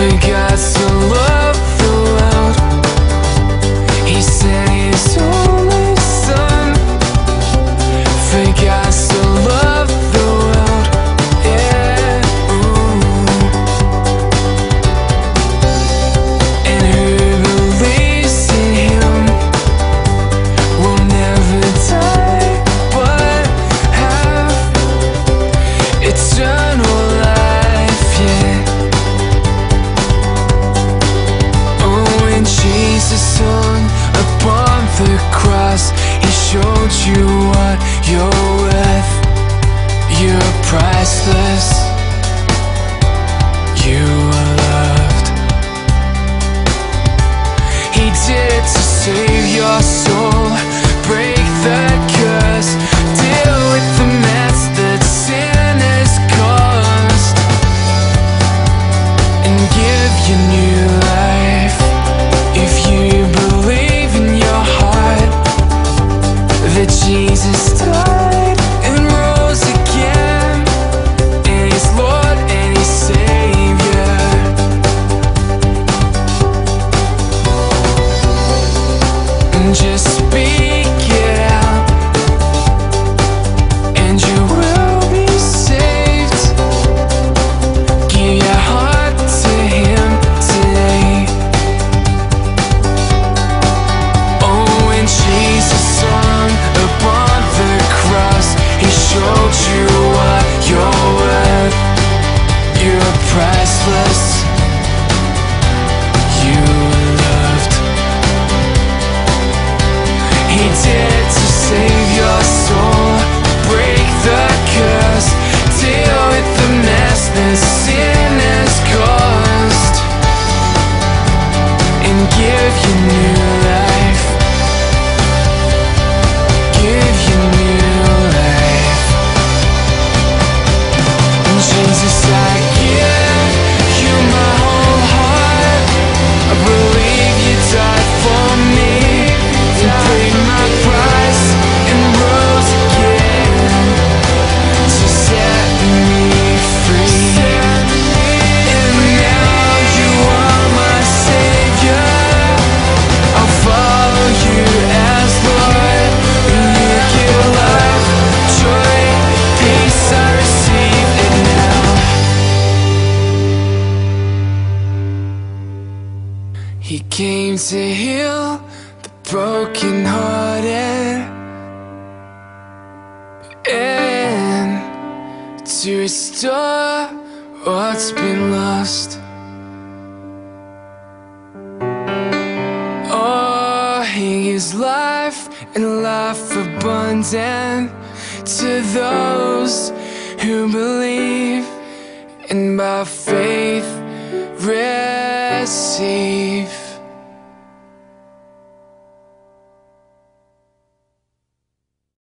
think I still love the world. He said he's only son. Think I still love the world. Yeah. Ooh. And her beliefs in him will never die, but have eternal life. Yeah. Jesus hung upon the cross, he showed you what you're worth. You're priceless, you are loved. He did it to save your soul, break the curse, deal with the mess that sin has caused, and give you new life. If you believe in your heart that Jesus died and rose again, and He's Lord and He's Savior. And just speak it out, and you will be saved. Give your heart to Him today. Jesus hung upon the cross, he showed you what you're worth. You're priceless, you were loved. He did it to save your soul, break the curse, deal with the mess that sin has caused, and give you new life. Jesus, I give you my whole heart. I believe you died for me. You paid my price and rose again to set me free. And now you are my Savior. I'll follow you as Lord. And you give love, joy, peace I receive. He came to heal the brokenhearted and to restore what's been lost. Oh, he gives life and life abundant to those who believe, and by faith receive.